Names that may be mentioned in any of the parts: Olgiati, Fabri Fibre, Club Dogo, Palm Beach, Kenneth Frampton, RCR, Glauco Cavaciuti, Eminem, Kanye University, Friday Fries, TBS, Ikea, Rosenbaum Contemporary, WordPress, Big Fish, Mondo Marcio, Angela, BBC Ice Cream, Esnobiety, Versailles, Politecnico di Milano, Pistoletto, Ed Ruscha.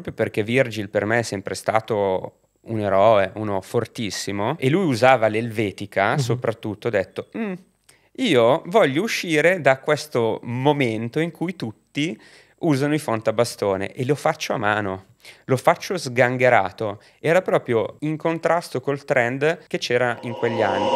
proprio perché Virgil per me è sempre stato un eroe, uno fortissimo, e lui usava l'elvetica soprattutto, ha detto io voglio uscire da questo momento in cui tutti usano i font a bastone e lo faccio a mano, lo faccio sgangherato. Era proprio in contrasto col trend che c'era in quegli anni.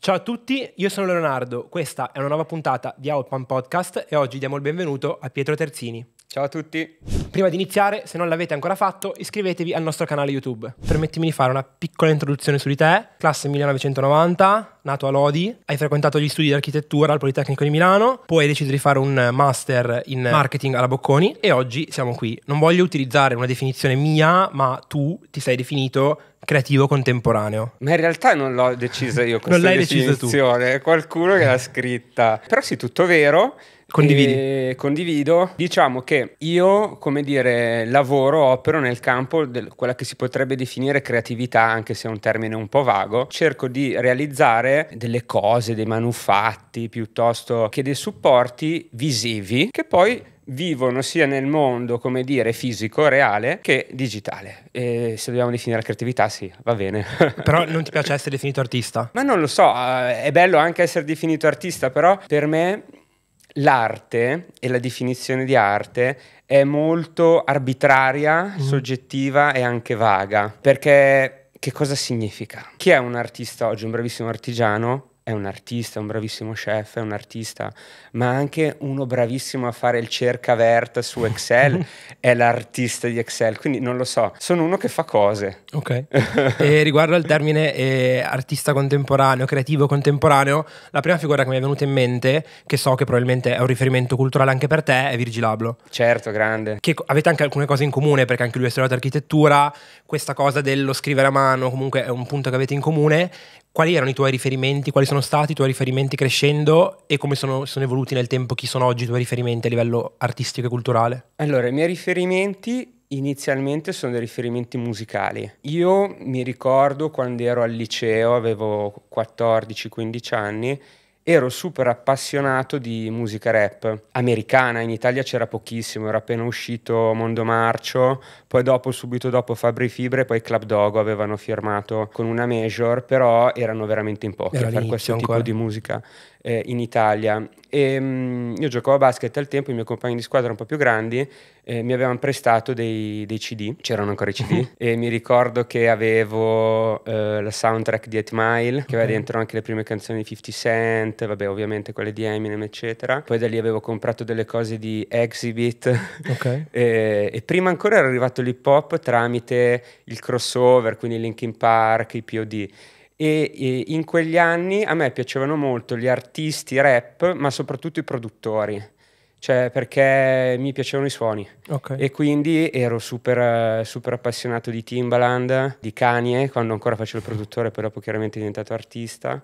Ciao a tutti, io sono Leonardo, questa è una nuova puntata di Outpump Podcast e oggi diamo il benvenuto a Pietro Terzini. Ciao a tutti. Prima di iniziare, se non l'avete ancora fatto, iscrivetevi al nostro canale YouTube. Permettimi di fare una piccola introduzione su di te. Classe 1990, nato a Lodi, hai frequentato gli studi di architettura al Politecnico di Milano, poi hai deciso di fare un master in marketing alla Bocconi e oggi siamo qui. Non voglio utilizzare una definizione mia, ma tu ti sei definito creativo contemporaneo. Ma in realtà non l'ho decisa io questa definizione, è qualcuno che l'ha scritta. Però sì, tutto vero. Condividi. Condivido. Diciamo che io, come dire, lavoro, opero nel campo di quella che si potrebbe definire creatività, anche se è un termine un po' vago. Cerco di realizzare delle cose, dei manufatti piuttosto che dei supporti visivi che poi vivono sia nel mondo, come dire, fisico, reale, che digitale. E se dobbiamo definire la creatività, sì, va bene. Però non ti piace essere definito artista? Ma non lo so, è bello anche essere definito artista, però per me l'arte e la definizione di arte è molto arbitraria, soggettiva e anche vaga. Perché che cosa significa? Chi è un artista oggi? Un bravissimo artigiano è un artista, un bravissimo chef è un artista, ma anche uno bravissimo a fare il cercavert su Excel è l'artista di Excel, quindi non lo so, sono uno che fa cose. Ok. E riguardo al termine artista contemporaneo, creativo contemporaneo, la prima figura che mi è venuta in mente, che so che probabilmente è un riferimento culturale anche per te, è Virgil Abloh. Certo, grande. Che avete anche alcune cose in comune, perché anche lui è studiato architettura, questa cosa dello scrivere a mano comunque è un punto che avete in comune. Quali erano i tuoi riferimenti? Quali sono stati i tuoi riferimenti crescendo e come sono evoluti nel tempo? Chi sono oggi i tuoi riferimenti a livello artistico e culturale? Allora, i miei riferimenti inizialmente sono dei riferimenti musicali. Io mi ricordo quando ero al liceo, avevo 14-15 anni, ero super appassionato di musica rap americana, in Italia c'era pochissimo, era appena uscito Mondo Marcio, poi dopo, subito dopo Fabri Fibre, poi Club Dogo avevano firmato con una major, però erano veramente in pochi a fare questo tipo di musica in Italia. E, io giocavo a basket al tempo, i miei compagni di squadra un po' più grandi mi avevano prestato dei CD, c'erano ancora i CD, e mi ricordo che avevo la soundtrack di 8 Mile, che aveva dentro anche le prime canzoni di 50 Cent, vabbè, ovviamente quelle di Eminem eccetera. Poi da lì avevo comprato delle cose di Exhibit, okay. E prima ancora era arrivato l'hip hop tramite il crossover, quindi Linkin Park, i P.O.D. E in quegli anni a me piacevano molto gli artisti rap, ma soprattutto i produttori, cioè perché mi piacevano i suoni, okay. E quindi ero super appassionato di Timbaland, di Kanye quando ancora facevo il produttore, poi dopo chiaramente è diventato artista,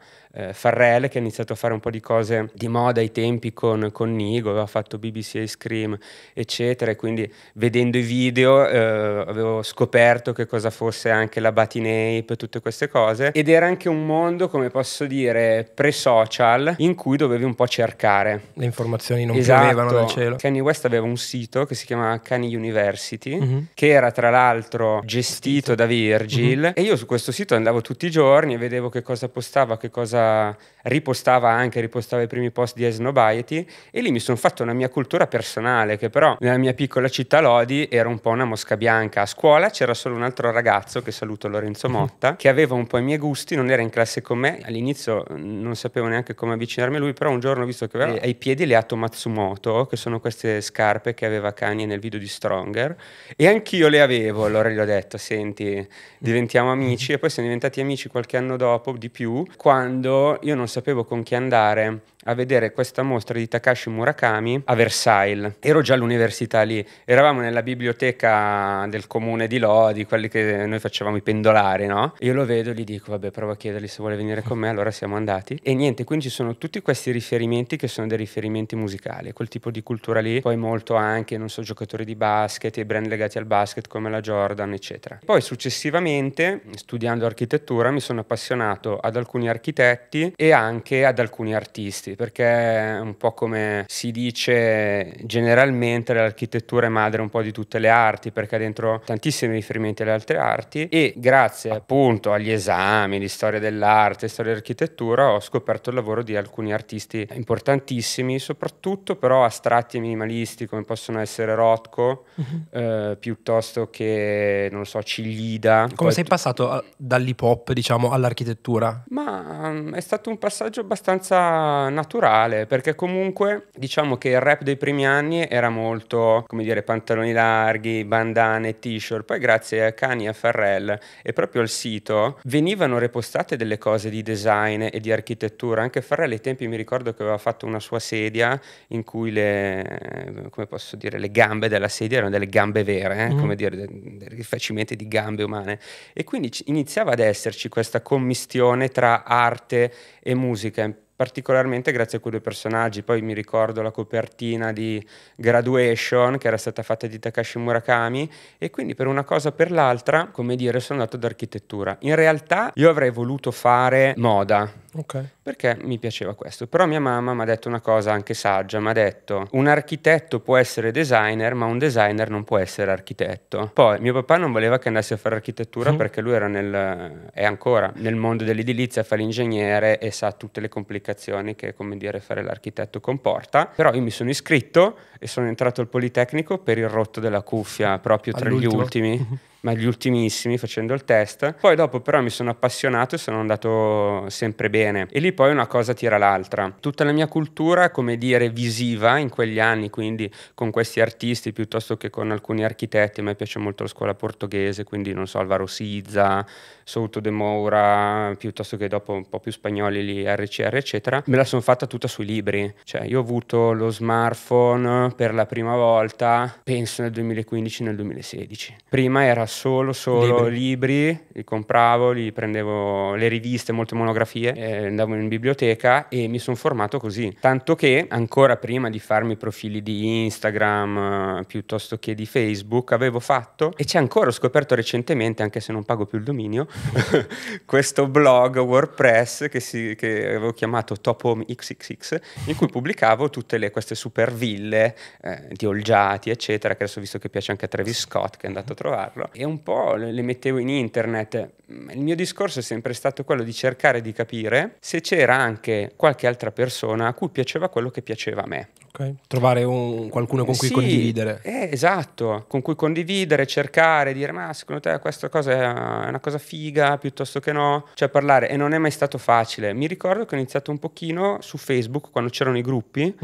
Pharrell che ha iniziato a fare un po' di cose di moda ai tempi con Nigo, aveva fatto BBC Ice Cream eccetera, e quindi vedendo i video avevo scoperto che cosa fosse anche la Batinape, tutte queste cose, ed era anche un mondo, come posso dire, pre-social, in cui dovevi un po' cercare le informazioni, non piovevano dal cielo. Kanye West aveva un sito che si chiamava Kanye University, che era tra l'altro gestito da Virgil, e io su questo sito andavo tutti i giorni e vedevo che cosa postava, che cosa ripostava, anche ripostava i primi post di Esnobiety, e lì mi sono fatto una mia cultura personale, che però nella mia piccola città Lodi era un po' una mosca bianca. A scuola c'era solo un altro ragazzo, che saluto, Lorenzo Motta, che aveva un po' i miei gusti, non era in classe con me, all'inizio non sapevo neanche come avvicinarmi a lui, però un giorno ho visto che aveva ai piedi le Ato Matsumoto, che sono queste scarpe che aveva Kanye nel video di Stronger, e anch'io le avevo, allora gli ho detto senti, diventiamo amici, e poi siamo diventati amici qualche anno dopo di più, quando io non sapevo con chi andare a vedere questa mostra di Takashi Murakami a Versailles. Ero già all'università lì, eravamo nella biblioteca del comune di Lodi, quelli che noi facevamo i pendolari, no? Io lo vedo e gli dico vabbè, prova a chiedergli se vuole venire con me, allora siamo andati e niente, quindi ci sono tutti questi riferimenti che sono dei riferimenti musicali, quel tipo di cultura lì, poi molto anche, non so, giocatori di basket e brand legati al basket come la Jordan eccetera. Poi successivamente, studiando architettura, mi sono appassionato ad alcuni architetti e anche ad alcuni artisti. possibili, perché è un po' come si dice generalmente l'architettura è madre un po' di tutte le arti, perché ha dentro tantissimi riferimenti alle altre arti, e grazie appunto agli esami di storia dell'arte, storia dell'architettura, ho scoperto il lavoro di alcuni artisti importantissimi, soprattutto però astratti e minimalisti come possono essere Rothko, piuttosto che, non so, Ciglida. Come sei passato dall'hip hop, diciamo, all'architettura? Ma è stato un passaggio abbastanza naturale, perché comunque diciamo che il rap dei primi anni era molto, come dire, pantaloni larghi, bandane, t-shirt. Poi grazie a Kanye, a Pharrell e proprio al sito venivano repostate delle cose di design e di architettura. Anche Pharrell ai tempi mi ricordo che aveva fatto una sua sedia in cui le, come posso dire, le gambe della sedia erano delle gambe vere, come dire, dei rifacimenti di gambe umane, e quindi iniziava ad esserci questa commistione tra arte e musica, particolarmente grazie a quei due personaggi. Poi mi ricordo la copertina di Graduation che era stata fatta di Takashi Murakami, e quindi per una cosa per l'altra, come dire, sono andato ad architettura. In realtà io avrei voluto fare moda, perché mi piaceva questo, però mia mamma mi ha detto una cosa anche saggia, mi ha detto: un architetto può essere designer, ma un designer non può essere architetto. Poi mio papà non voleva che andassi a fare architettura, perché lui era è ancora nel mondo dell'edilizia, fa l'ingegnere e sa tutte le complicazioni che, come dire, fare l'architetto comporta. Però io mi sono iscritto e sono entrato al Politecnico per il rotto della cuffia, proprio tra gli ultimi, ma gli ultimissimi, facendo il test. Poi dopo però mi sono appassionato e sono andato sempre bene, e lì poi una cosa tira l'altra. Tutta la mia cultura, come dire, visiva in quegli anni, quindi con questi artisti piuttosto che con alcuni architetti. A me piace molto la scuola portoghese, quindi non so, Alvaro Siza, Souto de Moura, piuttosto che dopo un po' più spagnoli lì, RCR eccetera. Me la sono fatta tutta sui libri, cioè io ho avuto lo smartphone per la prima volta penso nel 2015, nel 2016. Prima era solo libri, li compravo, li prendevo, le riviste, molte monografie, andavo in biblioteca e mi sono formato così. Tanto che ancora prima di farmi profili di Instagram piuttosto che di Facebook avevo fatto, e c'è ancora, ho scoperto recentemente, anche se non pago più il dominio, questo blog WordPress che avevo chiamato Top Home XXX, in cui pubblicavo tutte queste super ville di Olgiati eccetera, che adesso ho visto che piace anche a Travis Scott, che è andato a trovarlo, e un po' le mettevo in internet. Il mio discorso è sempre stato quello di cercare di capire se c'era anche qualche altra persona a cui piaceva quello che piaceva a me. Trovare qualcuno con cui condividere. Esatto, con cui condividere, cercare, dire: ma secondo te questa cosa è una cosa figa piuttosto che no? Cioè parlare, e non è mai stato facile. Mi ricordo che ho iniziato un pochino su Facebook quando c'erano i gruppi.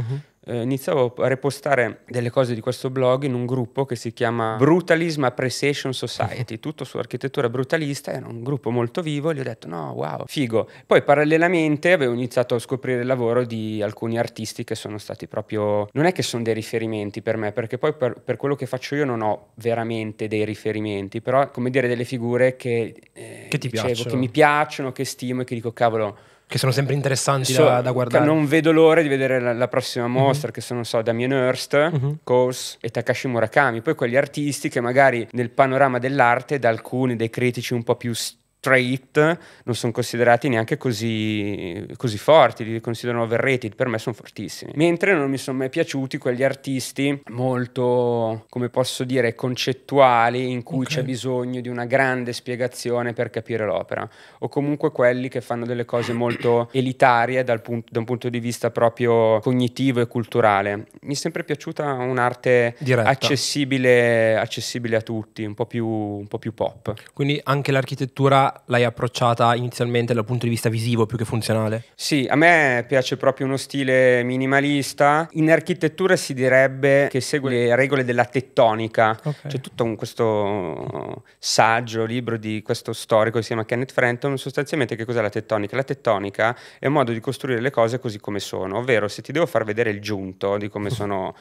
Iniziavo a repostare delle cose di questo blog in un gruppo che si chiama Brutalism Appreciation Society, tutto su architettura brutalista. Era un gruppo molto vivo, gli ho detto: no, wow, figo. Poi parallelamente avevo iniziato a scoprire il lavoro di alcuni artisti che sono stati proprio, non è che sono dei riferimenti per me, perché poi per quello che faccio io non ho veramente dei riferimenti, però come dire delle figure che ti piacciono, che mi piacciono, che stimo e che dico cavolo, che sono sempre interessanti da guardare. Non vedo l'ora di vedere la prossima mostra, che sono, non so, Damien Hirst, Coase e Takashi Murakami. Poi quegli artisti che magari nel panorama dell'arte, da alcuni dei critici un po' più straight, non sono considerati neanche così forti, li considerano overrated, per me sono fortissimi. Mentre non mi sono mai piaciuti quegli artisti molto, come posso dire, concettuali, in cui c'è bisogno di una grande spiegazione per capire l'opera, o comunque quelli che fanno delle cose molto elitarie da un punto di vista proprio cognitivo e culturale. Mi è sempre piaciuta un'arte accessibile a tutti, un po' più pop. Quindi anche l'architettura l'hai approcciata inizialmente dal punto di vista visivo più che funzionale? Sì, a me piace proprio uno stile minimalista. In architettura si direbbe che segue le regole della tettonica. C'è tutto questo saggio, libro di questo storico che si chiama Kenneth Frampton. Sostanzialmente, che cos'è la tettonica? La tettonica è un modo di costruire le cose così come sono, ovvero se ti devo far vedere il giunto di come sono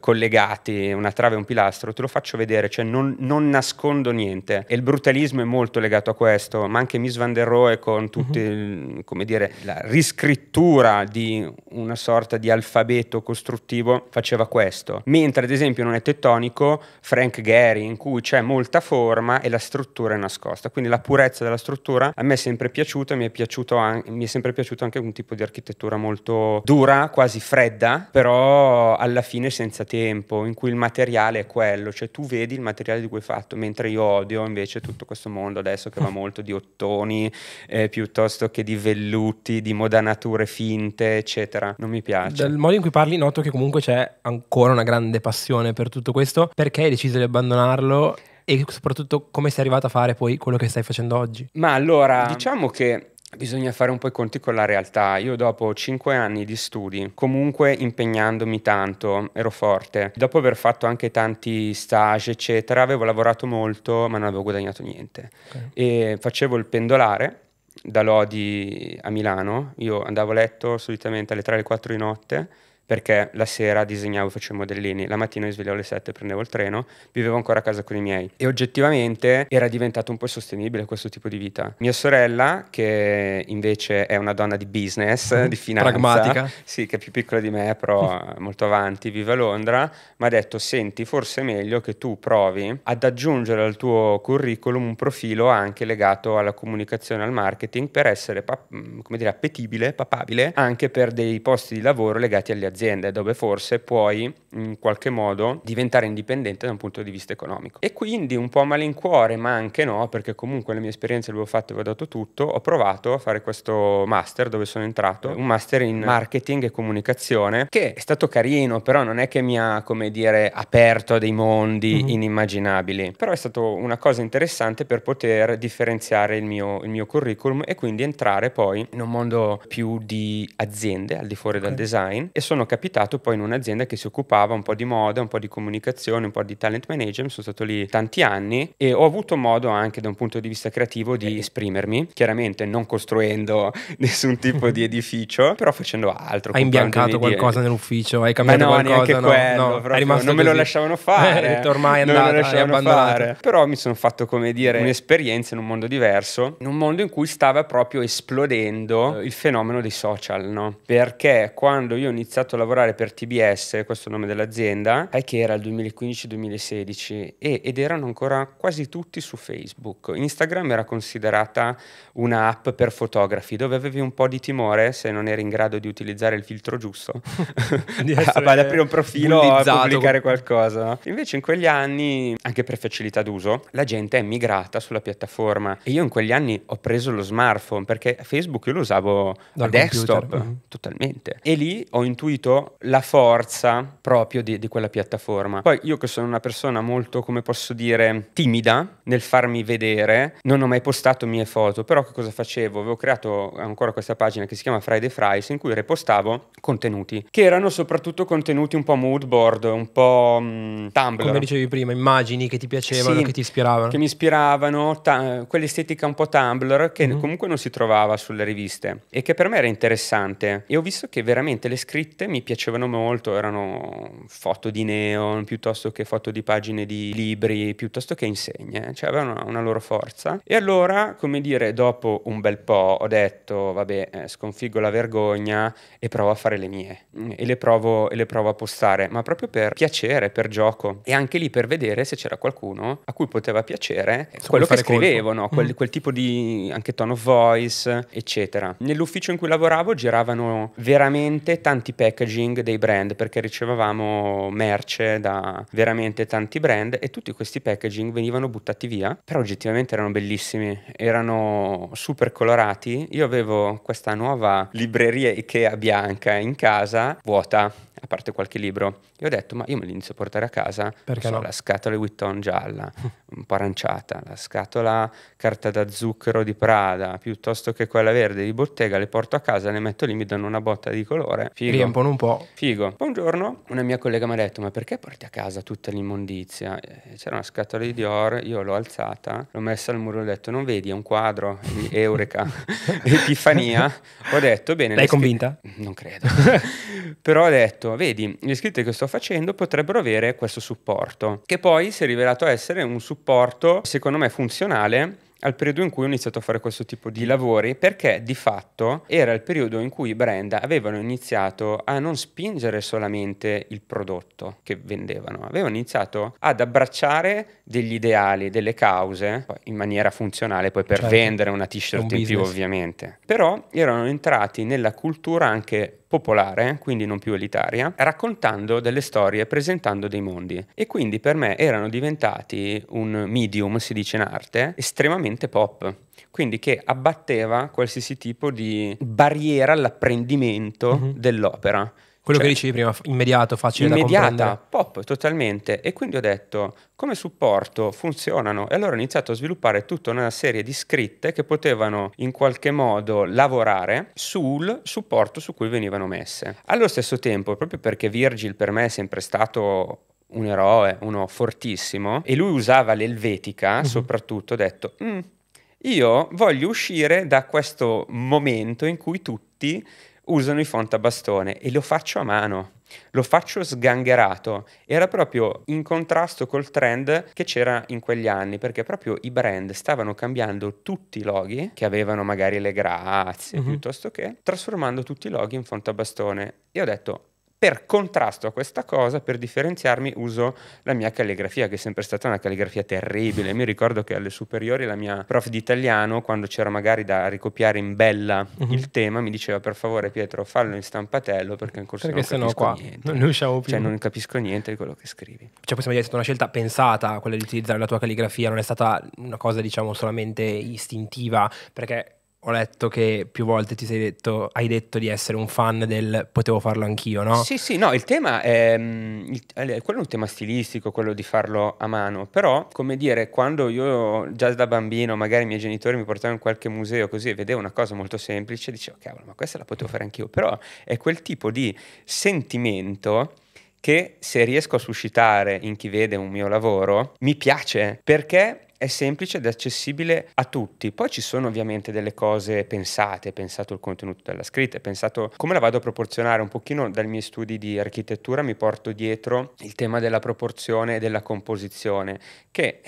collegati una trave e un pilastro, te lo faccio vedere, cioè non nascondo niente. E il brutalismo è molto legato a questo. questo, ma anche Mies van der Rohe con tutti, come dire, la riscrittura di una sorta di alfabeto costruttivo faceva questo. Mentre ad esempio non è tettonico Frank Gehry, in cui c'è molta forma e la struttura è nascosta. Quindi la purezza della struttura a me è sempre piaciuta, mi è sempre piaciuto anche un tipo di architettura molto dura, quasi fredda, però alla fine senza tempo, in cui il materiale è quello, cioè tu vedi il materiale di cui è fatto, mentre io odio invece tutto questo mondo adesso che va molto di ottoni piuttosto che di velluti, di modanature finte, eccetera. Non mi piace. Dal modo in cui parli noto che comunque c'è ancora una grande passione per tutto questo. Perché hai deciso di abbandonarlo? E soprattutto come sei arrivato a fare poi quello che stai facendo oggi? Ma allora, diciamo che bisogna fare un po' i conti con la realtà. Io dopo 5 anni di studi, comunque impegnandomi tanto, ero forte. Dopo aver fatto anche tanti stage eccetera, avevo lavorato molto ma non avevo guadagnato niente. Okay. E facevo il pendolare da Lodi a Milano. Io andavo a letto solitamente alle 3 alle 4 di notte, perché la sera disegnavo e facevo i modellini, la mattina mi svegliavo alle 7, prendevo il treno, vivevo ancora a casa con i miei. E oggettivamente era diventato un po' insostenibile questo tipo di vita. Mia sorella, che invece è una donna di business, di finanza, pragmatica, sì, che è più piccola di me, però molto avanti, vive a Londra, mi ha detto: senti, forse è meglio che tu provi ad aggiungere al tuo curriculum un profilo anche legato alla comunicazione, al marketing, per essere, come dire, appetibile, papabile, anche per dei posti di lavoro legati alle aziende, dove forse puoi in qualche modo diventare indipendente da un punto di vista economico. E quindi un po' a malincuore, ma anche no, perché comunque le mie esperienze le avevo fatte e avevo dato tutto, ho provato a fare questo master, dove sono entrato, un master in marketing e comunicazione, che è stato carino, però non è che mi ha, come dire, aperto a dei mondi inimmaginabili, però è stata una cosa interessante per poter differenziare il mio curriculum e quindi entrare poi in un mondo più di aziende al di fuori dal design. E sono capitato poi in un'azienda che si occupava un po' di moda, un po' di comunicazione, un po' di talent management. Sono stato lì tanti anni e ho avuto modo anche da un punto di vista creativo di esprimermi, chiaramente non costruendo nessun tipo di edificio, però facendo altro. Hai imbiancato qualcosa nell'ufficio? Hai cambiato qualcosa? No, neanche quello, no, non così. Me lo lasciavano fare, ormai è andato. Però mi sono fatto, come dire, un'esperienza in un mondo diverso, in un mondo in cui stava proprio esplodendo il fenomeno dei social, no? Perché quando io ho iniziato a lavorare per TBS, questo è il nome dell'azienda, è che era il 2015-2016 ed erano ancora quasi tutti su Facebook. Instagram era considerata una app per fotografi, dove avevi un po' di timore, se non eri in grado di utilizzare il filtro giusto, ad aprire un profilo o a pubblicare qualcosa. Invece in quegli anni, anche per facilità d'uso, la gente è migrata sulla piattaforma e io in quegli anni ho preso lo smartphone, perché Facebook io lo usavo dal desktop, totalmente, e lì ho intuito la forza proprio di quella piattaforma. Poi io, che sono una persona molto, come posso dire, timida nel farmi vedere, non ho mai postato mie foto, però che cosa facevo? Avevo creato ancora questa pagina che si chiama Friday Fries, in cui repostavo contenuti, che erano soprattutto contenuti un po' mood board, un po' Tumblr. Come dicevi prima, immagini che ti piacevano, sì, che ti ispiravano. Che mi ispiravano, quell'estetica un po' Tumblr, che comunque non si trovava sulle riviste e che per me era interessante. E ho visto che veramente le scritte mi piacevano molto, erano foto di neon piuttosto che foto di pagine di libri, piuttosto che insegne, cioè avevano una loro forza. E allora, come dire, dopo un bel po' ho detto: vabbè, sconfiggo la vergogna e provo a fare le mie, e le provo a postare, ma proprio per piacere, per gioco, e anche lì per vedere se c'era qualcuno a cui poteva piacere quello che scrivevano, quel tipo di anche tone of voice eccetera. Nell'ufficio in cui lavoravo giravano veramente tanti packaging dei brand, perché ricevevamo merce da veramente tanti brand e tutti questi packaging venivano buttati via, però oggettivamente erano bellissimi, erano super colorati. Io avevo questa nuova libreria Ikea bianca in casa, vuota, a parte qualche libro, e ho detto: ma io me li inizio a portare a casa, perché no? La scatola di Vuitton gialla, un po' aranciata, la scatola carta da zucchero di Prada, piuttosto che quella verde di Bottega, le porto a casa, le metto lì, mi danno una botta di colore, figo, riempiono un po', figo. Poi un giorno una mia collega mi ha detto: ma perché porti a casa tutta l'immondizia? C'era una scatola di Dior, io l'ho alzata, l'ho messa al muro e ho detto: non vedi, è un quadro, eureka, epifania. Ho detto: bene, l'hai convinta? Non credo. Però ho detto: vedi, le scritte che sto facendo potrebbero avere questo supporto, che poi si è rivelato essere un supporto secondo me funzionale al periodo in cui ho iniziato a fare questo tipo di lavori, perché di fatto era il periodo in cui i brand avevano iniziato a non spingere solamente il prodotto che vendevano, avevano iniziato ad abbracciare degli ideali, delle cause, in maniera funzionale poi per vendere una t-shirt in più ovviamente, però erano entrati nella cultura anche popolare, quindi non più elitaria, raccontando delle storie, presentando dei mondi, e quindi per me erano diventati un medium, si dice in arte, estremamente pop, quindi che abbatteva qualsiasi tipo di barriera all'apprendimento dell'opera. Quello che dicevi prima, immediato, facile da comprendere. Pop, totalmente. E quindi ho detto, come supporto funzionano? E allora ho iniziato a sviluppare tutta una serie di scritte che potevano in qualche modo lavorare sul supporto su cui venivano messe. Allo stesso tempo, proprio perché Virgil per me è sempre stato un eroe, uno fortissimo, e lui usava l'elvetica, soprattutto, ho detto, io voglio uscire da questo momento in cui tutti usano i font a bastone e lo faccio a mano, lo faccio sgangherato. Era proprio in contrasto col trend che c'era in quegli anni, perché proprio i brand stavano cambiando tutti i loghi che avevano magari le grazie piuttosto che, trasformando tutti i loghi in font a bastone. E ho detto, per contrasto a questa cosa, per differenziarmi, uso la mia calligrafia, che è sempre stata una calligrafia terribile. Mi ricordo che alle superiori la mia prof di italiano, quando c'era magari da ricopiare in bella il tema, mi diceva, per favore Pietro, fallo in stampatello, perché in corso non capisco niente di quello che scrivi. Cioè possiamo dire che è stata una scelta pensata quella di utilizzare la tua calligrafia, non è stata una cosa diciamo solamente istintiva, perché ho letto che più volte ti sei detto, hai detto di essere un fan del potevo farlo anch'io, no? Sì, sì, no, il tema è, quello è un tema stilistico, quello di farlo a mano, però, come dire, quando io già da bambino, magari i miei genitori mi portavano in qualche museo così e vedevo una cosa molto semplice, dicevo, cavolo, ma questa la potevo fare anch'io, però è quel tipo di sentimento che se riesco a suscitare in chi vede un mio lavoro, mi piace, perché è semplice ed accessibile a tutti. Poi ci sono ovviamente delle cose pensate, pensato il contenuto della scritta, è pensato come la vado a proporzionare. Un pochino dai miei studi di architettura mi porto dietro il tema della proporzione e della composizione, che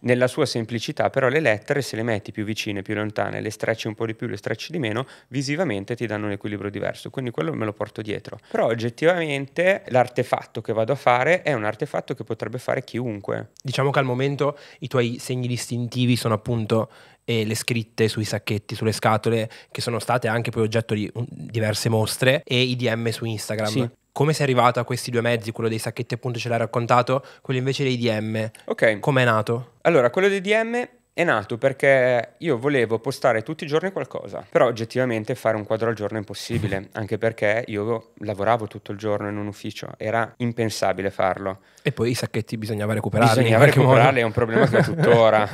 nella sua semplicità, però le lettere se le metti più vicine, più lontane, le strecci un po' di più, le strecci di meno, visivamente ti danno un equilibrio diverso, quindi quello me lo porto dietro. Però oggettivamente l'artefatto che vado a fare è un artefatto che potrebbe fare chiunque. Diciamo che al momento i tuoi segni distintivi sono appunto le scritte sui sacchetti, sulle scatole, che sono state anche poi oggetto di diverse mostre, e i DM su Instagram. Sì. Come sei arrivato a questi due mezzi? Quello dei sacchetti appunto ce l'hai raccontato, quello invece dei DM. Ok. Come è nato? Allora, quello dei DM è nato perché io volevo postare tutti i giorni qualcosa, però oggettivamente fare un quadro al giorno è impossibile, anche perché io lavoravo tutto il giorno in un ufficio, era impensabile farlo. E poi i sacchetti bisognava recuperarli. Bisognava recuperarli, è un problema che ho tuttora.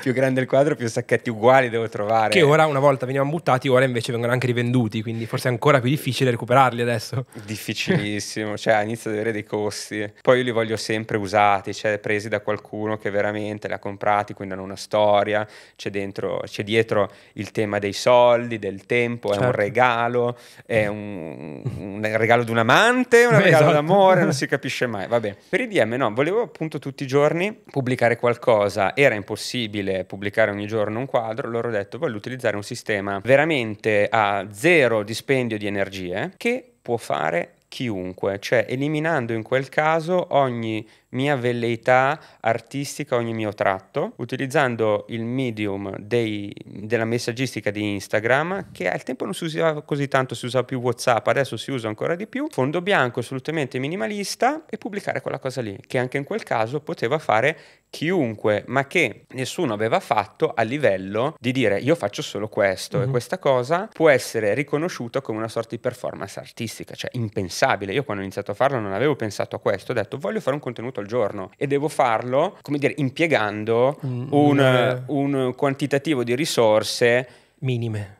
Più grande il quadro, più sacchetti uguali devo trovare. Che ora, una volta venivano buttati, ora invece vengono anche rivenduti, quindi forse è ancora più difficile recuperarli adesso. Difficilissimo, cioè inizio ad avere dei costi. Poi io li voglio sempre usati, cioè presi da qualcuno che veramente li ha comprati, quindi hanno una storia, c'è dietro il tema dei soldi, del tempo, è un regalo, è un regalo di un amante, un regalo d'amore, non si capisce mai. Vabbè. Per i DM no, volevo appunto tutti i giorni pubblicare qualcosa, era impossibile pubblicare ogni giorno un quadro, allora ho detto voglio utilizzare un sistema veramente a zero dispendio di energie che può fare chiunque, cioè eliminando in quel caso ogni mia velleità artistica, ogni mio tratto, utilizzando il medium della messaggistica di Instagram, che al tempo non si usava così tanto, si usava più WhatsApp, adesso si usa ancora di più, fondo bianco assolutamente minimalista, e pubblicare quella cosa lì, che anche in quel caso poteva fare chiunque, ma che nessuno aveva fatto a livello di dire io faccio solo questo, e questa cosa può essere riconosciuta come una sorta di performance artistica, cioè impensabile. Io quando ho iniziato a farlo non avevo pensato a questo, ho detto voglio fare un contenuto al giorno e devo farlo, come dire, impiegando un quantitativo di risorse minime,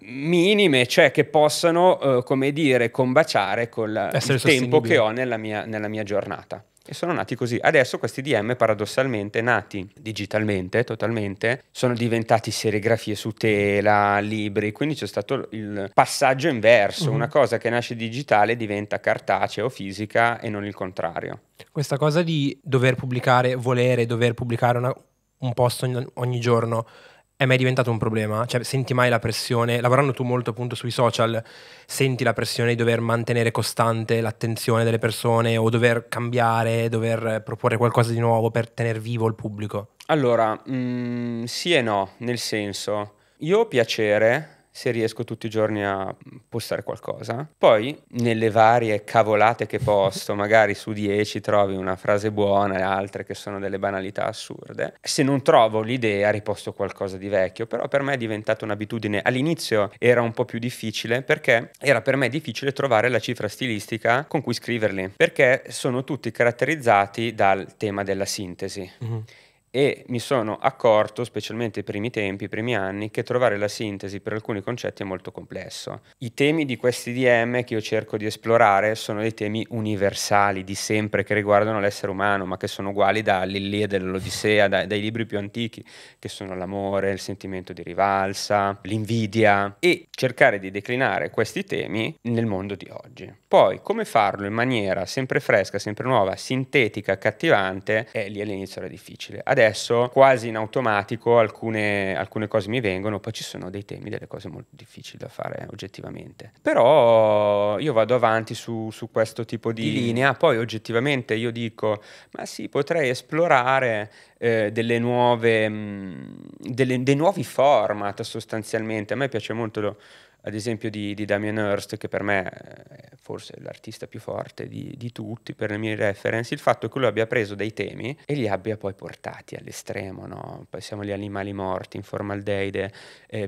cioè che possano come dire combaciare con il tempo che ho nella mia giornata. E sono nati così. Adesso questi DM paradossalmente, nati digitalmente totalmente, sono diventati serigrafie su tela, libri, quindi c'è stato il passaggio inverso, una cosa che nasce digitale diventa cartacea o fisica e non il contrario. Questa cosa di dover pubblicare, dover pubblicare un post ogni giorno è mai diventato un problema? Cioè, senti mai la pressione, lavorando tu molto appunto sui social, senti la pressione di dover mantenere costante l'attenzione delle persone o dover cambiare, dover proporre qualcosa di nuovo per tener vivo il pubblico? Allora, sì e no, nel senso, io ho piacere se riesco tutti i giorni a postare qualcosa. Poi nelle varie cavolate che posto magari su 10 trovi una frase buona e altre che sono delle banalità assurde. Se non trovo l'idea riposto qualcosa di vecchio, però per me è diventata un'abitudine. All'inizio era un po' più difficile perché era per me difficile trovare la cifra stilistica con cui scriverli, perché sono tutti caratterizzati dal tema della sintesi. E mi sono accorto, specialmente i primi tempi, i primi anni, che trovare la sintesi per alcuni concetti è molto complesso. I temi di questi DM che io cerco di esplorare sono dei temi universali di sempre, che riguardano l'essere umano, ma che sono uguali dall'Iliade, dall'Odissea, dai libri più antichi, che sono l'amore, il sentimento di rivalsa, l'invidia, e cercare di declinare questi temi nel mondo di oggi. Poi come farlo in maniera sempre fresca, sempre nuova, sintetica, cattivante, lì all'inizio era difficile. Adesso quasi in automatico alcune cose mi vengono, poi ci sono dei temi, delle cose molto difficili da fare oggettivamente. Però io vado avanti su questo tipo di linea, poi oggettivamente io dico, ma sì, potrei esplorare dei nuovi format sostanzialmente. A me piace molto ad esempio di Damien Hirst, che per me è forse l'artista più forte di tutti per le mie reference, il fatto che lui abbia preso dei temi e li abbia poi portati all'estremo, no? Pensiamo agli animali morti in formaldeide,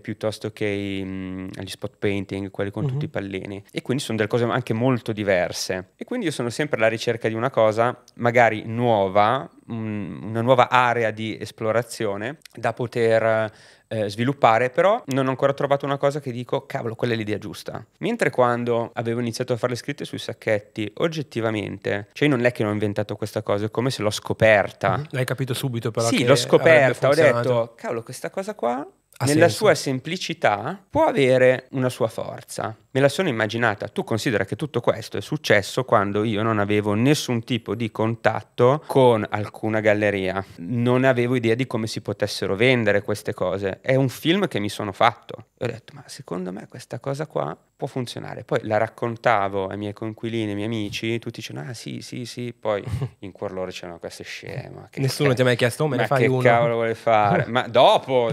piuttosto che agli spot painting, quelli con tutti i pallini, e quindi sono delle cose anche molto diverse, e quindi io sono sempre alla ricerca di una cosa magari nuova, una nuova area di esplorazione da poter sviluppare, però non ho ancora trovato una cosa che dico, cavolo, quella è l'idea giusta. Mentre quando avevo iniziato a fare le scritte sui sacchetti, oggettivamente, cioè non è che ho inventato questa cosa, è come se l'ho scoperta. L'hai capito subito però? Sì, l'ho scoperta, ho detto, cavolo, questa cosa qua nella sua semplicità può avere una sua forza. Me la sono immaginata. Tu considera che tutto questo è successo quando io non avevo nessun tipo di contatto con alcuna galleria, non avevo idea di come si potessero vendere queste cose. È un film che mi sono fatto e ho detto, ma secondo me questa cosa qua può funzionare. Poi la raccontavo ai miei coinquilini, ai miei amici, tutti dicevano, ah sì sì sì, poi in cuor loro c'erano queste scema che nessuno ti ha mai chiesto, me ne fai uno? Ma che cavolo vuole fare? Ma dopo.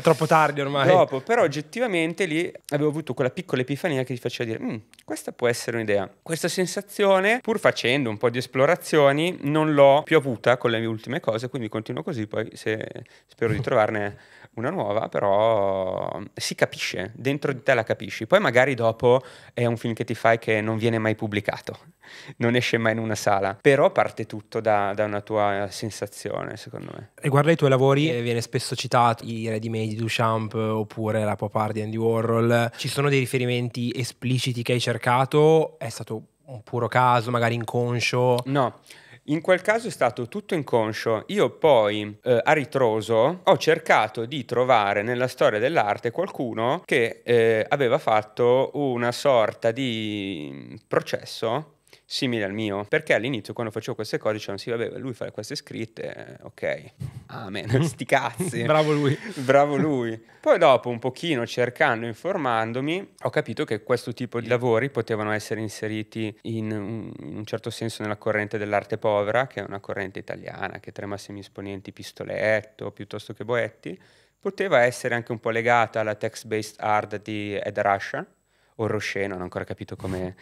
Troppo tardi ormai. Dopo, però oggettivamente lì avevo avuto quella piccola epifania che ti faceva dire, questa può essere un'idea. Questa sensazione, pur facendo un po' di esplorazioni, non l'ho più avuta con le mie ultime cose, quindi continuo così, poi spero di trovarne una nuova, però si capisce, dentro di te la capisci. Poi magari dopo è un film che ti fai che non viene mai pubblicato, non esce mai in una sala, però parte tutto da una tua sensazione, secondo me. Riguardo ai tuoi lavori, viene spesso citato i ready-made di Duchamp oppure la pop art di Andy Warhol. Ci sono dei riferimenti espliciti che hai cercato? È stato un puro caso, magari inconscio? No, in quel caso è stato tutto inconscio. Io poi a ritroso ho cercato di trovare nella storia dell'arte qualcuno che aveva fatto una sorta di processo simile al mio, perché all'inizio quando facevo queste cose dicevano, sì vabbè, lui fa queste scritte, ok, amen, sti cazzi. Bravo lui. Bravo lui. Poi dopo un pochino cercando, informandomi, ho capito che questo tipo di lavori potevano essere inseriti in un certo senso nella corrente dell'arte povera, che è una corrente italiana che tra i massimi esponenti Pistoletto piuttosto che Boetti, poteva essere anche un po' legata alla text-based art di Ed Ruscha, o Rocher, non ho ancora capito come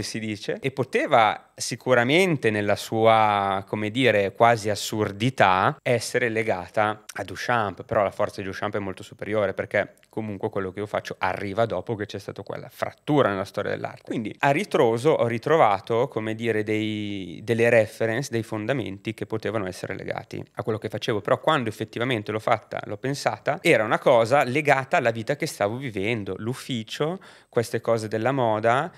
si dice, e poteva sicuramente nella sua, come dire, quasi assurdità essere legata a Duchamp, però la forza di Duchamp è molto superiore, perché comunque quello che io faccio arriva dopo che c'è stata quella frattura nella storia dell'arte. Quindi a ritroso ho ritrovato, come dire, delle reference, dei fondamenti che potevano essere legati a quello che facevo, però quando effettivamente l'ho fatta, l'ho pensata, era una cosa legata alla vita che stavo vivendo, l'ufficio, queste cose della moda,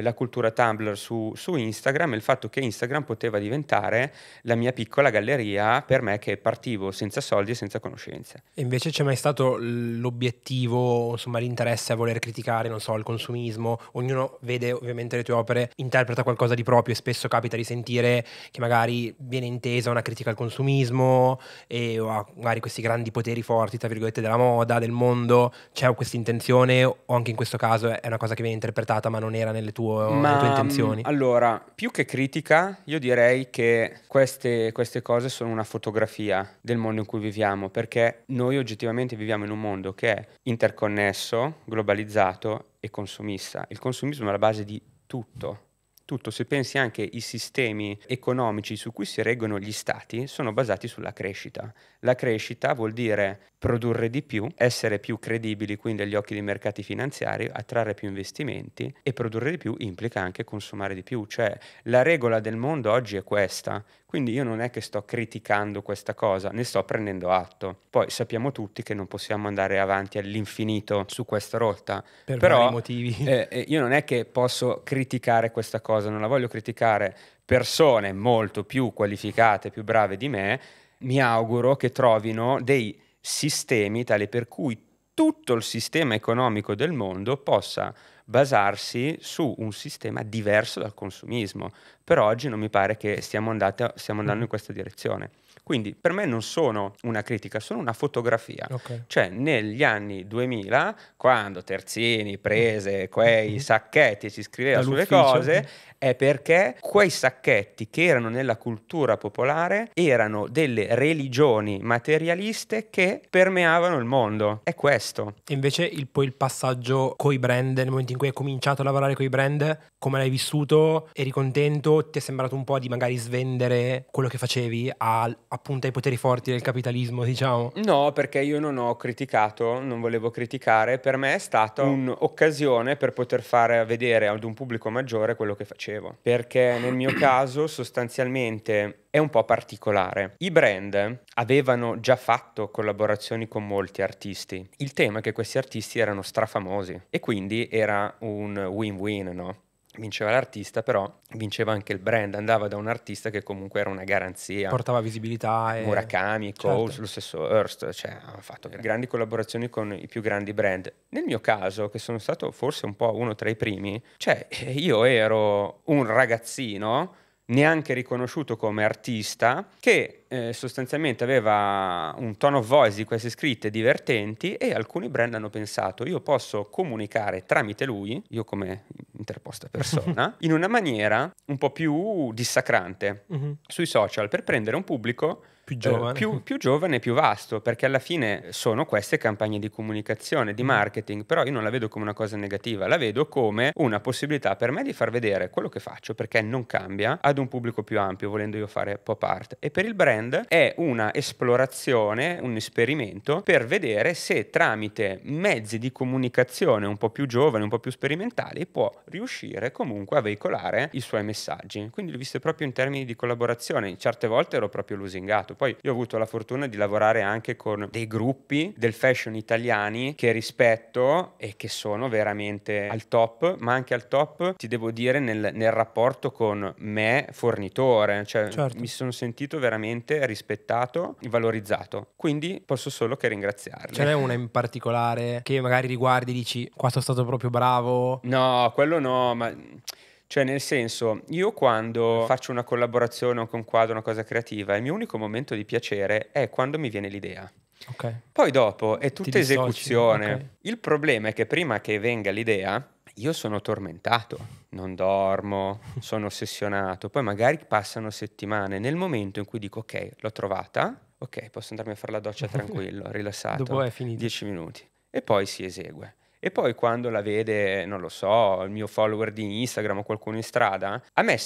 la cultura Tumblr su Instagram, e il fatto che Instagram poteva diventare la mia piccola galleria per me, che partivo senza soldi e senza conoscenze. E invece c'è mai stato l'obiettivo, insomma l'interesse a voler criticare, non so, il consumismo? Ognuno vede ovviamente le tue opere, interpreta qualcosa di proprio, e spesso capita di sentire che magari viene intesa una critica al consumismo e a magari questi grandi poteri forti, tra virgolette, della moda, del mondo. C'è questa intenzione, o anche in questo caso è una cosa che viene interpretata ma non era nelle tue intenzioni? Allora, più che critica, io direi che queste cose sono una fotografia del mondo in cui viviamo, perché noi oggettivamente viviamo in un mondo che è interconnesso, globalizzato e consumista. Il consumismo è la base di tutto. Se pensi anche i sistemi economici su cui si reggono gli stati sono basati sulla crescita. La crescita vuol dire produrre di più, essere più credibili quindi agli occhi dei mercati finanziari, attrarre più investimenti, e produrre di più implica anche consumare di più. Cioè la regola del mondo oggi è questa, quindi io non è che sto criticando questa cosa, ne sto prendendo atto. Poi sappiamo tutti che non possiamo andare avanti all'infinito su questa rotta, però, vari motivi. Io non è che posso criticare questa cosa, non la voglio criticare. Persone molto più qualificate, più brave di me, mi auguro che trovino dei sistemi tali per cui tutto il sistema economico del mondo possa basarsi su un sistema diverso dal consumismo. Però oggi non mi pare che stiamo andando in questa direzione. Quindi per me non sono una critica, sono una fotografia. Okay. Cioè negli anni 2000, quando Terzini prese quei sacchetti e ci scriveva sulle cose, è perché quei sacchetti che erano nella cultura popolare erano delle religioni materialiste che permeavano il mondo. È questo. E invece poi il passaggio coi brand, nel momento in cui hai cominciato a lavorare coi brand, come l'hai vissuto? Eri contento? Ti è sembrato un po' di magari svendere quello che facevi appunto ai poteri forti del capitalismo, diciamo? No, perché io non ho criticato, non volevo criticare. Per me è stata un'occasione per poter fare vedere ad un pubblico maggiore quello che facevo, perché nel mio caso sostanzialmente è un po' particolare. I brand avevano già fatto collaborazioni con molti artisti. Il tema è che questi artisti erano strafamosi e quindi era un win-win, no? Vinceva l'artista, però vinceva anche il brand. Andava da un artista che comunque era una garanzia, portava visibilità. Murakami, Coase, lo stesso Hirst, cioè hanno fatto grandi collaborazioni con i più grandi brand. Nel mio caso, che sono stato forse un po' uno tra i primi, cioè io ero un ragazzino neanche riconosciuto come artista, che sostanzialmente aveva un tono of voice di queste scritte divertenti, e alcuni brand hanno pensato: io posso comunicare tramite lui, io come interposta persona, in una maniera un po' più dissacrante sui social, per prendere un pubblico più giovane. Più giovane e più vasto, perché alla fine sono queste campagne di comunicazione, di marketing. Però io non la vedo come una cosa negativa, la vedo come una possibilità per me di far vedere quello che faccio, perché non cambia, ad un pubblico più ampio, volendo io fare pop art. E per il brand è una esplorazione, un esperimento per vedere se tramite mezzi di comunicazione un po' più giovani, un po' più sperimentali, può riuscire comunque a veicolare i suoi messaggi. Quindi l'ho visto proprio in termini di collaborazione. Certe volte ero proprio lusingato. Poi io ho avuto la fortuna di lavorare anche con dei gruppi del fashion italiani che rispetto e che sono veramente al top, ma anche al top, ti devo dire, nel rapporto con me fornitore. Cioè certo, mi sono sentito veramente rispettato e valorizzato, quindi posso solo che ringraziarli. Ce n'è una in particolare che magari riguardi e dici: qua sono stato proprio bravo? No, quello no, ma... Cioè nel senso, io quando faccio una collaborazione o con quadro, una cosa creativa, il mio unico momento di piacere è quando mi viene l'idea. Okay. Poi dopo è tutta esecuzione. Okay. Il problema è che prima che venga l'idea io sono tormentato, non dormo, sono ossessionato. Poi magari passano settimane. Nel momento in cui dico: ok, l'ho trovata, ok, posso andarmi a fare la doccia tranquillo, rilassato, dopo è finito. 10 minuti, e poi si esegue. E poi quando la vede, non lo so, il mio follower di Instagram o qualcuno in strada, a me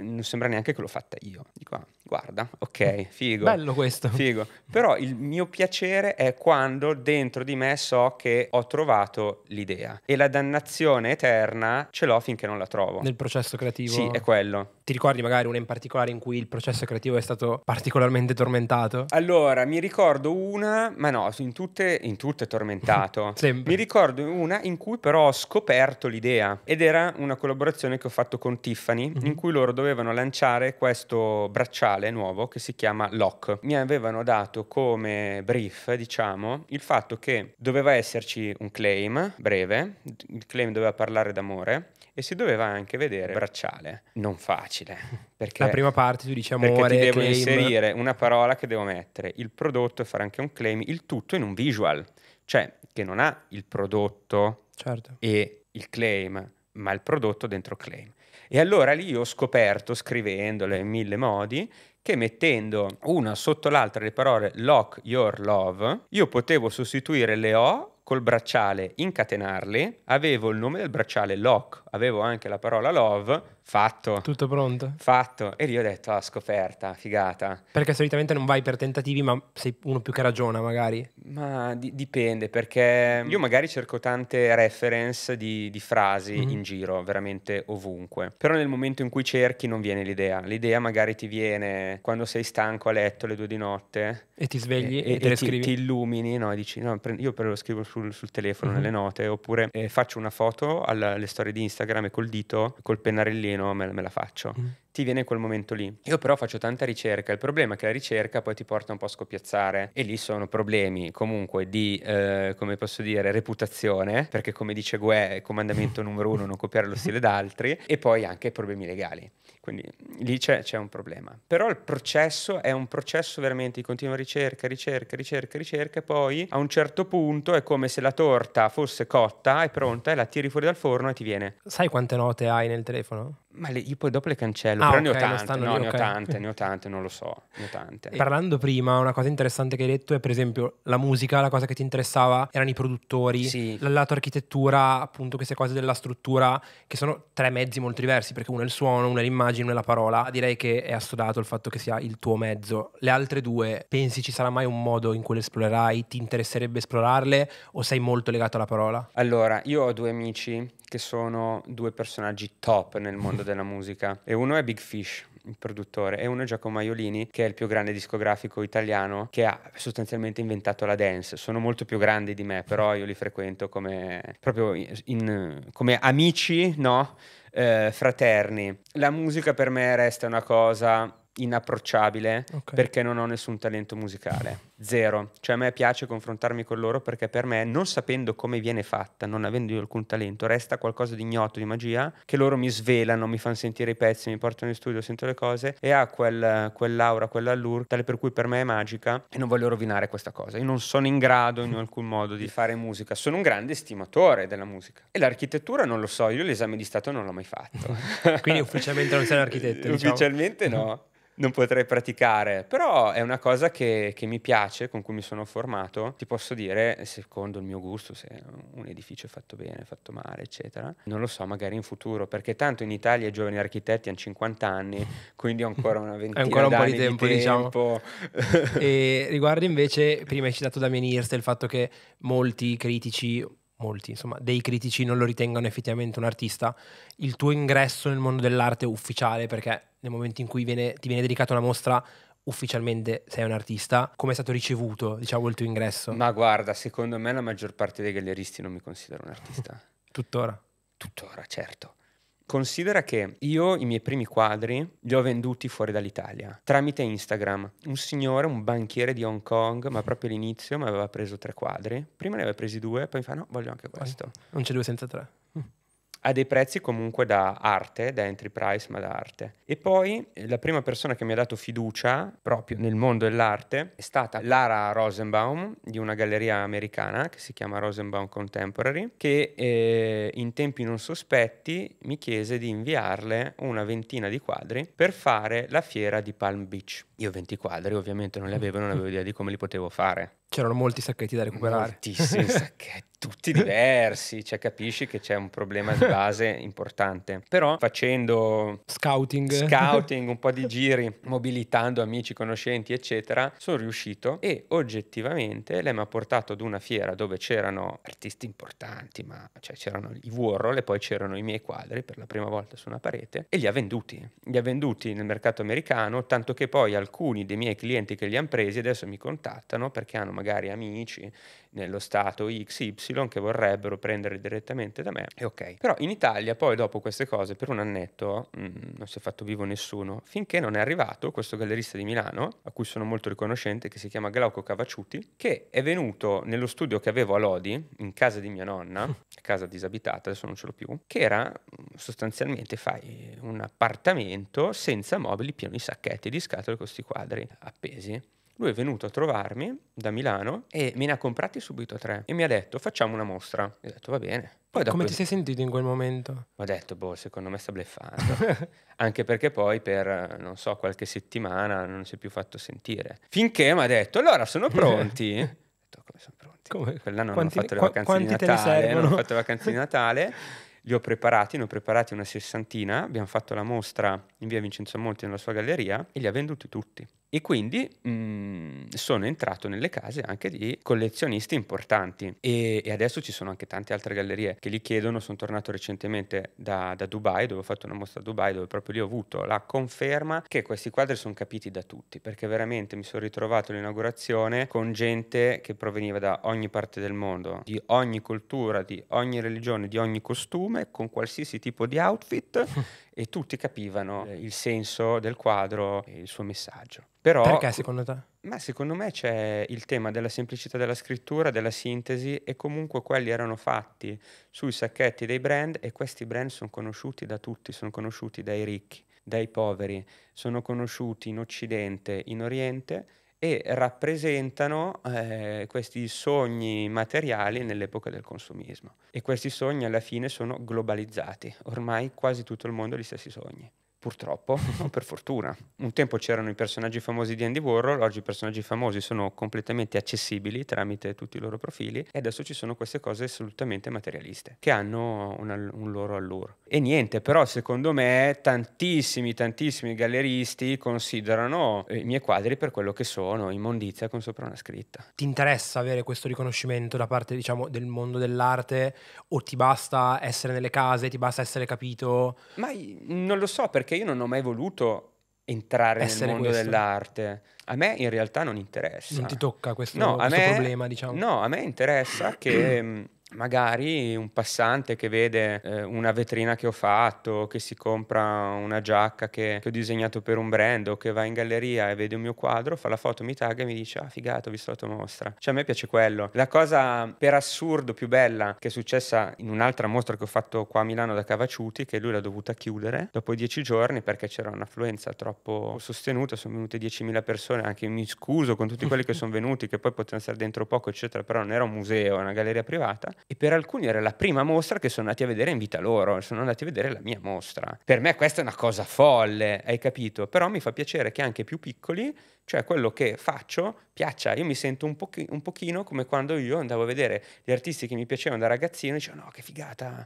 non sembra neanche che l'ho fatta io. Dico: ah, guarda, ok, figo. Bello questo. Figo. Però il mio piacere è quando dentro di me so che ho trovato l'idea, e la dannazione eterna ce l'ho finché non la trovo. Nel processo creativo? Sì, è quello. Ti ricordi magari una in particolare in cui il processo creativo è stato particolarmente tormentato? Allora, mi ricordo una, ma no, in tutte tormentato. Sempre. Mi ricordo una in cui però ho scoperto l'idea, ed era una collaborazione che ho fatto con Tiffany, in cui loro dovevano lanciare questo bracciale nuovo che si chiama Lock. Mi avevano dato come brief, diciamo, il fatto che doveva esserci un claim breve, il claim doveva parlare d'amore e si doveva anche vedere bracciale. Non facile, perché la prima parte tu dici amore, perché ti devo claim. Inserire una parola che devo mettere, il prodotto, e fare anche un claim, il tutto in un visual, cioè che non ha il prodotto, certo, e il claim, ma il prodotto dentro claim. E allora lì ho scoperto, scrivendole in mille modi, che mettendo una sotto l'altra le parole lock your love, io potevo sostituire le O col bracciale, incatenarli, avevo il nome del bracciale Lock, avevo anche la parola love, fatto. Tutto pronto? Fatto. E lì ho detto, ah, scoperta, figata. Perché solitamente non vai per tentativi, ma sei uno più che ragiona magari? Ma dipende, perché io magari cerco tante reference di frasi in giro, veramente ovunque. Però nel momento in cui cerchi non viene l'idea. L'idea magari ti viene quando sei stanco a letto alle 2 di notte. E ti svegli e te le scrivi. Ti illumini, no? E dici, no, io però lo scrivo sul telefono, nelle note, oppure faccio una foto alle storie di Instagram e col dito, col pennarellino me la faccio. Ti viene quel momento lì. Io però faccio tanta ricerca, il problema è che la ricerca poi ti porta un po' a scopiazzare, e lì sono problemi comunque di, come posso dire, reputazione, perché come dice Guè, comandamento numero 1, non copiare lo stile d'altri, e poi anche problemi legali. Quindi lì c'è un problema. Però il processo è un processo veramente di continua ricerca, e poi a un certo punto è come se la torta fosse cotta, è pronta, e la tiri fuori dal forno e ti viene. Sai quante note hai nel telefono? Ma io poi dopo le cancello, però okay, ne ho tante, non lo so, ne ho tante. Parlando prima, una cosa interessante che hai detto è, per esempio, la musica, la cosa che ti interessava erano i produttori, sì, la lato architettura, appunto queste cose della struttura, che sono tre mezzi molto diversi, perché uno è il suono, uno è l'immagine, uno è la parola. Direi che è assodato il fatto che sia il tuo mezzo. Le altre due, pensi ci sarà mai un modo in cui le esplorerai? Ti interesserebbe esplorarle o sei molto legato alla parola? Allora, io ho due amici che sono due personaggi top nel mondo della musica, e uno è Big Fish, il produttore, e uno è Giacomo Maiolini, che è il più grande discografico italiano, che ha sostanzialmente inventato la dance. Sono molto più grandi di me, però io li frequento come proprio come amici, no? Fraterni. La musica per me resta una cosa inapprocciabile, okay, perché non ho nessun talento musicale, zero. Cioè a me piace confrontarmi con loro, perché per me, non sapendo come viene fatta, non avendo io alcun talento, resta qualcosa di ignoto, di magia, che loro mi svelano, mi fanno sentire i pezzi, mi portano in studio, sento le cose, e ha quell'aura, quell'allure tale per cui per me è magica, e non voglio rovinare questa cosa. Io non sono in grado in alcun modo di fare musica, sono un grande estimatore della musica. E l'architettura non lo so, io l'esame di stato non l'ho mai fatto. Quindi ufficialmente non sei un architetto? Ufficialmente diciamo. No. Non potrei praticare, però è una cosa che mi piace, con cui mi sono formato. Ti posso dire, secondo il mio gusto, se un edificio è fatto bene, è fatto male, eccetera. Non lo so, magari in futuro, perché tanto in Italia i giovani architetti hanno 50 anni, quindi ho ancora una ventina ancora un po' di tempo, diciamo. E riguardo invece, prima hai citato Damien Hirst, il fatto che dei critici non lo ritengano effettivamente un artista. Il tuo ingresso nel mondo dell'arte ufficiale, perché nel momento in cui ti viene dedicata una mostra ufficialmente sei un artista, come è stato ricevuto, diciamo, il tuo ingresso? Ma guarda, secondo me la maggior parte dei galleristi non mi considera un artista. Tuttora? Tuttora, certo. Considera che io i miei primi quadri li ho venduti fuori dall'Italia tramite Instagram. Un signore, un banchiere di Hong Kong, ma proprio all'inizio mi aveva preso 3 quadri. Prima ne aveva presi 2, poi mi fa no, voglio anche questo. Non c'è 2 senza 3. A dei prezzi comunque da arte, da entry price, ma da arte. E poi la prima persona che mi ha dato fiducia proprio nel mondo dell'arte è stata Lara Rosenbaum, di una galleria americana che si chiama Rosenbaum Contemporary, che in tempi non sospetti mi chiese di inviarle una ventina di quadri per fare la fiera di Palm Beach. Io 20 quadri ovviamente non li avevo, non avevo idea di come li potevo fare. C'erano molti sacchetti da recuperare. Moltissimi sacchetti, tutti diversi. Cioè capisci che c'è un problema di base importante. Però facendo scouting, un po' di giri, mobilitando amici, conoscenti, eccetera, sono riuscito, e oggettivamente lei mi ha portato ad una fiera dove c'erano artisti importanti, ma cioè c'erano i Warhol, e poi c'erano i miei quadri per la prima volta su una parete, e li ha venduti nel mercato americano, tanto che poi alcuni dei miei clienti che li hanno presi adesso mi contattano perché hanno magari magari amici nello stato XY che vorrebbero prendere direttamente da me, e ok. Però in Italia poi dopo queste cose per un annetto non si è fatto vivo nessuno, finché non è arrivato questo gallerista di Milano, a cui sono molto riconoscente, che si chiama Glauco Cavaciuti, che è venuto nello studio che avevo a Lodi, in casa di mia nonna, casa disabitata, adesso non ce l'ho più, che era sostanzialmente, fai un appartamento senza mobili pieno di sacchetti, di scatole con questi quadri appesi. Lui è venuto a trovarmi da Milano e me ne ha comprati subito 3 e mi ha detto facciamo una mostra. Io ho detto va bene. Poi come ti sei sentito in quel momento? Ho detto boh, secondo me sta bleffando. Anche perché poi per non so qualche settimana non si è più fatto sentire, finché mi ha detto allora sono pronti. Ho detto come sono pronti? Come? Quell'anno quanti, non ho fatto le vacanze di Natale, non ho fatto le vacanze di Natale. Li ho preparati, ne ho preparati una 60, abbiamo fatto la mostra in via Vincenzo Monti nella sua galleria e li ha venduti tutti. E quindi sono entrato nelle case anche di collezionisti importanti e adesso ci sono anche tante altre gallerie che li chiedono. Sono tornato recentemente da Dubai, dove ho fatto una mostra a Dubai, dove proprio lì ho avuto la conferma che questi quadri sono capiti da tutti, perché veramente mi sono ritrovato all'inaugurazione con gente che proveniva da ogni parte del mondo, di ogni cultura, di ogni religione, di ogni costume, con qualsiasi tipo di outfit e tutti capivano il senso del quadro e il suo messaggio. Però, perché secondo te? Ma secondo me c'è il tema della semplicità della scrittura, della sintesi, e comunque quelli erano fatti sui sacchetti dei brand e questi brand sono conosciuti da tutti, sono conosciuti dai ricchi, dai poveri, sono conosciuti in Occidente, in Oriente, e rappresentano questi sogni materiali nell'epoca del consumismo. E questi sogni alla fine sono globalizzati, ormai quasi tutto il mondo ha gli stessi sogni. Purtroppo, o per fortuna. Un tempo c'erano i personaggi famosi di Andy Warhol, oggi i personaggi famosi sono completamente accessibili tramite tutti i loro profili e adesso ci sono queste cose assolutamente materialiste che hanno un loro allure. E niente, però secondo me tantissimi galleristi considerano i miei quadri per quello che sono, immondizia con sopra una scritta. Ti interessa avere questo riconoscimento da parte, diciamo, del mondo dell'arte, o ti basta essere nelle case, ti basta essere capito? Ma non lo so, perché io non ho mai voluto entrare nel mondo dell'arte. A me in realtà non interessa. Non ti tocca questo, no, questo problema, diciamo. No, a me interessa che magari un passante che vede una vetrina che ho fatto, che si compra una giacca che ho disegnato per un brand, o che va in galleria e vede un mio quadro, fa la foto, mi tagga e mi dice ah figato, ho visto la tua mostra. Cioè a me piace quello. La cosa per assurdo più bella che è successa in un'altra mostra che ho fatto qua a Milano da Cavaciuti, che lui l'ha dovuta chiudere dopo 10 giorni perché c'era un'affluenza troppo sostenuta, sono venute 10.000 persone, anche mi scuso con tutti quelli che sono venuti, che poi potevano stare dentro poco eccetera, però non era un museo, era una galleria privata. E per alcuni era la prima mostra che sono andati a vedere in vita loro, sono andati a vedere la mia mostra. Per me questa è una cosa folle, hai capito? Però mi fa piacere che anche più piccoli, cioè quello che faccio, piaccia. Io mi sento un pochino come quando io andavo a vedere gli artisti che mi piacevano da ragazzino e dicevo no, che figata,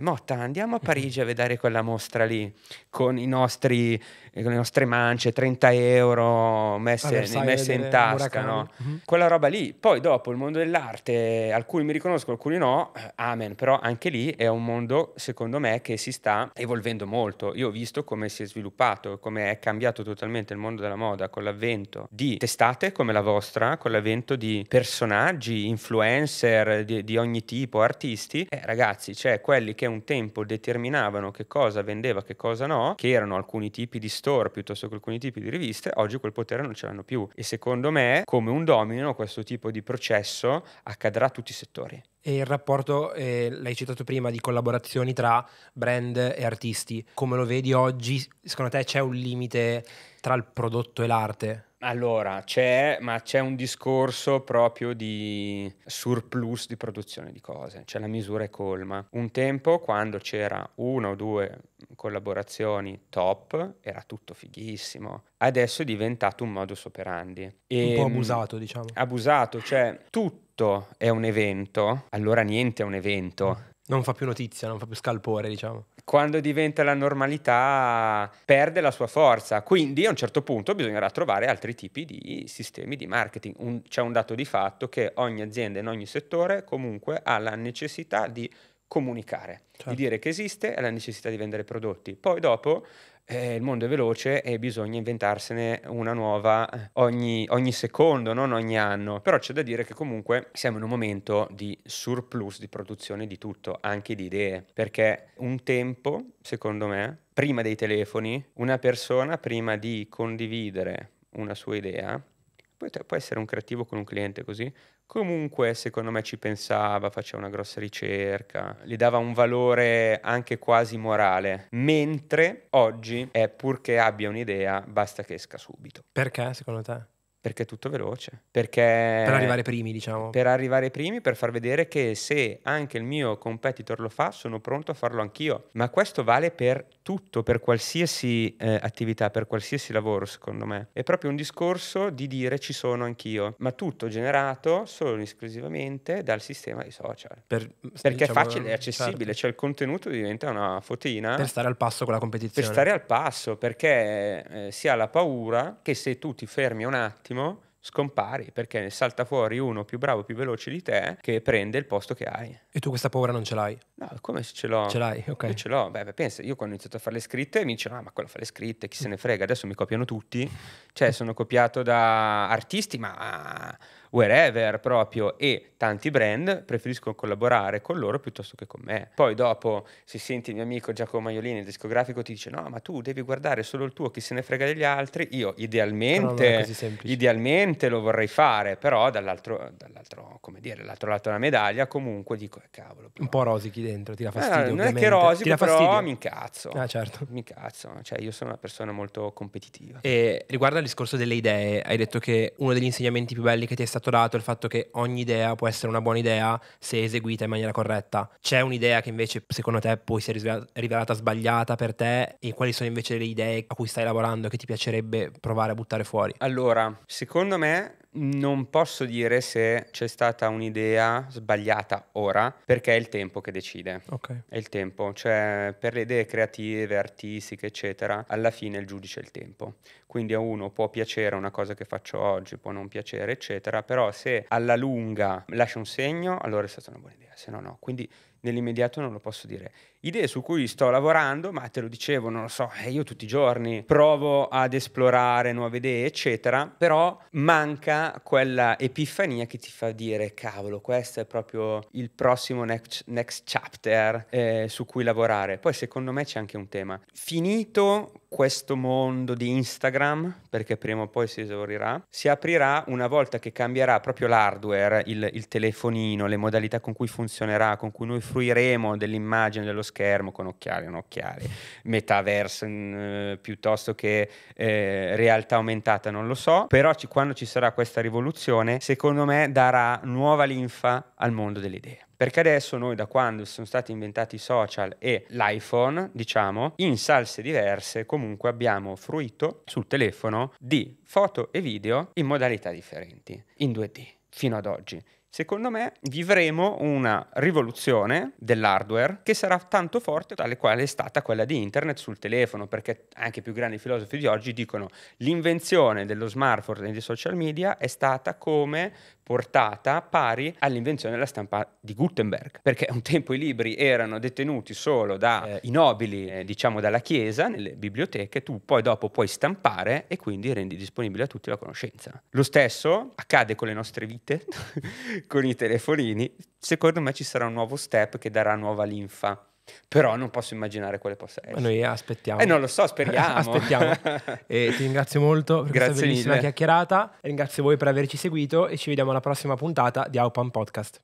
Motta, andiamo a Parigi a vedere quella mostra lì con le nostre mance, 30 euro messe in tasca, no? Quella roba lì. Poi dopo il mondo dell'arte, alcuni mi riconoscono, alcuni no, amen. Però anche lì è un mondo, secondo me, che si sta evolvendo molto. Io ho visto come si è sviluppato, come è cambiato totalmente il mondo della moda con l'avvento di testate come la vostra, con l'avvento di personaggi, influencer di ogni tipo, artisti. Ragazzi, cioè quelli che un tempo determinavano che cosa vendeva, che cosa no, che erano alcuni tipi di store piuttosto che alcuni tipi di riviste, oggi quel potere non ce l'hanno più. E secondo me, come un domino, questo tipo di processo accadrà a tutti i settori. E il rapporto, l'hai citato prima, di collaborazioni tra brand e artisti, come lo vedi oggi? Secondo te c'è un limite tra il prodotto e l'arte? Allora, c'è un discorso proprio di surplus di produzione di cose, cioè la misura è colma. Un tempo, quando c'era 1 o 2 collaborazioni top, era tutto fighissimo. Adesso è diventato un modus operandi. E un po' abusato, diciamo. Abusato, cioè tutto è un evento, allora niente è un evento. Non fa più notizia, non fa più scalpore, diciamo. Quando diventa la normalità perde la sua forza, quindi a un certo punto bisognerà trovare altri tipi di sistemi di marketing. C'è un dato di fatto che ogni azienda in ogni settore comunque ha la necessità di comunicare, certo, di dire che esiste, è la necessità di vendere prodotti. Poi dopo il mondo è veloce e bisogna inventarsene una nuova ogni secondo, non ogni anno. Però c'è da dire che comunque siamo in un momento di surplus di produzione di tutto, anche di idee, perché un tempo, secondo me, prima dei telefoni, una persona prima di condividere una sua idea, può essere un creativo con un cliente così, comunque secondo me ci pensava, faceva una grossa ricerca, gli dava un valore anche quasi morale, mentre oggi è purché abbia un'idea basta che esca subito. Perché secondo te? Perché è tutto veloce, perché per arrivare primi, diciamo, per far vedere che se anche il mio competitor lo fa sono pronto a farlo anch'io. Ma questo vale per tutto, per qualsiasi attività, per qualsiasi lavoro. Secondo me è proprio un discorso di dire ci sono anch'io, ma tutto generato solo esclusivamente dal sistema dei social, perché diciamo, è facile e accessibile, certo, cioè il contenuto diventa una fotina per stare al passo con la competizione, per stare al passo, perché si ha la paura che se tu ti fermi un attimo scompari, perché ne salta fuori uno più bravo, più veloce di te, che prende il posto che hai. E tu questa paura non ce l'hai? No, come se ce l'ho? Ce l'hai, ok. Io ce l'ho, beh, pensa, io quando ho iniziato a fare le scritte mi dicevano, ah, ma quello fa le scritte, chi se ne frega, adesso mi copiano tutti, cioè sono copiato da artisti, ma wherever proprio, e tanti brand preferiscono collaborare con loro piuttosto che con me. Poi dopo, se senti il mio amico Giacomo Maiolini, il discografico, ti dice no, ma tu devi guardare solo il tuo, chi se ne frega degli altri. Io idealmente lo vorrei fare, però dall'altro come dire, l'altro lato della medaglia comunque dico, cavolo, però un po' rosichi dentro, ti dà fastidio. Non ovviamente è che rosico, però mi incazzo. Ah, certo, mi incazzo, cioè io sono una persona molto competitiva. E riguardo al discorso delle idee, hai detto che uno degli insegnamenti più belli che ti è stato dato è il fatto che ogni idea può essere una buona idea se eseguita in maniera corretta. C'è un'idea che invece secondo te poi si è rivelata sbagliata per te, e quali sono invece le idee a cui stai lavorando che ti piacerebbe provare a buttare fuori? Allora, secondo me non posso dire se c'è stata un'idea sbagliata ora, perché è il tempo che decide. Okay. È il tempo, cioè per le idee creative, artistiche, eccetera, alla fine il giudice è il tempo. Quindi a uno può piacere una cosa che faccio oggi, può non piacere, eccetera, però se alla lunga lascia un segno, allora è stata una buona idea, se no no. Quindi nell'immediato non lo posso dire. Idee su cui sto lavorando, ma te lo dicevo, non lo so, io tutti i giorni provo ad esplorare nuove idee, eccetera, però manca quella epifania che ti fa dire cavolo, questo è proprio il prossimo next chapter su cui lavorare. Poi secondo me c'è anche un tema. Finito questo mondo di Instagram, perché prima o poi si esaurirà, si aprirà una volta che cambierà proprio l'hardware, il telefonino, le modalità con cui funzionerà, con cui noi fruiremo dell'immagine, dello schermo, con occhiali o non occhiali, metaverse piuttosto che realtà aumentata, non lo so, però quando ci sarà questa rivoluzione, secondo me darà nuova linfa al mondo delle idee. Perché adesso noi, da quando sono stati inventati i social e l'iPhone, diciamo, in salse diverse comunque abbiamo fruito sul telefono di foto e video in modalità differenti, in 2D, fino ad oggi. Secondo me vivremo una rivoluzione dell'hardware che sarà tanto forte tale quale è stata quella di internet sul telefono, perché anche i più grandi filosofi di oggi dicono l'invenzione dello smartphone e dei social media è stata come portata pari all'invenzione della stampa di Gutenberg, perché un tempo i libri erano detenuti solo da i nobili, diciamo dalla chiesa, nelle biblioteche. Tu poi dopo puoi stampare e quindi rendi disponibile a tutti la conoscenza. Lo stesso accade con le nostre vite, con i telefonini. Secondo me ci sarà un nuovo step che darà nuova linfa, però non posso immaginare quale possa essere. Ma noi aspettiamo. Non lo so, speriamo. Aspettiamo. Ti ringrazio molto per questa bellissima chiacchierata. Ringrazio voi per averci seguito e ci vediamo alla prossima puntata di Outpump Podcast.